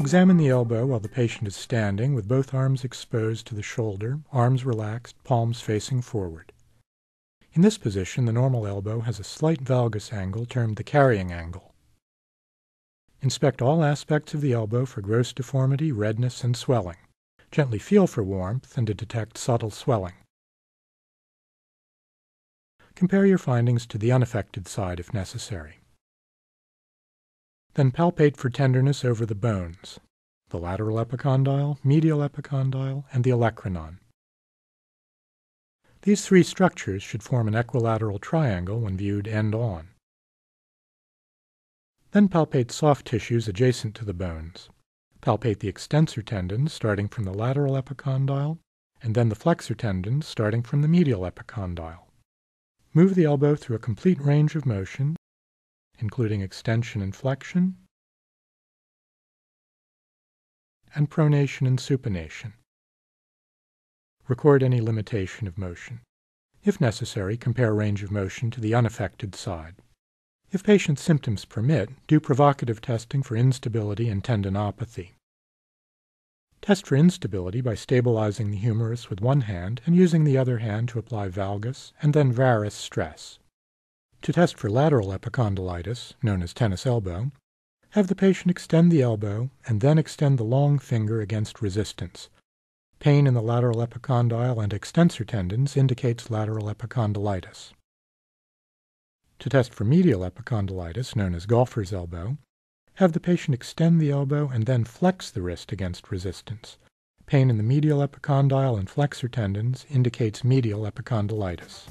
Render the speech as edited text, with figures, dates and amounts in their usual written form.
Examine the elbow while the patient is standing with both arms exposed to the shoulder, arms relaxed, palms facing forward. In this position, the normal elbow has a slight valgus angle termed the carrying angle. Inspect all aspects of the elbow for gross deformity, redness, and swelling. Gently feel for warmth and to detect subtle swelling. Compare your findings to the unaffected side if necessary. Then palpate for tenderness over the bones, the lateral epicondyle, medial epicondyle, and the olecranon. These three structures should form an equilateral triangle when viewed end-on. Then palpate soft tissues adjacent to the bones. Palpate the extensor tendons starting from the lateral epicondyle, and then the flexor tendons starting from the medial epicondyle. Move the elbow through a complete range of motion, including extension and flexion, and pronation and supination. Record any limitation of motion. If necessary, compare range of motion to the unaffected side. If patient symptoms permit, do provocative testing for instability and tendinopathy. Test for instability by stabilizing the humerus with one hand and using the other hand to apply valgus and then varus stress. To test for lateral epicondylitis, known as tennis elbow, have the patient extend the elbow and then extend the long finger against resistance. Pain in the lateral epicondyle and extensor tendons indicates lateral epicondylitis. To test for medial epicondylitis, known as golfer's elbow, have the patient extend the elbow and then flex the wrist against resistance. Pain in the medial epicondyle and flexor tendons indicates medial epicondylitis.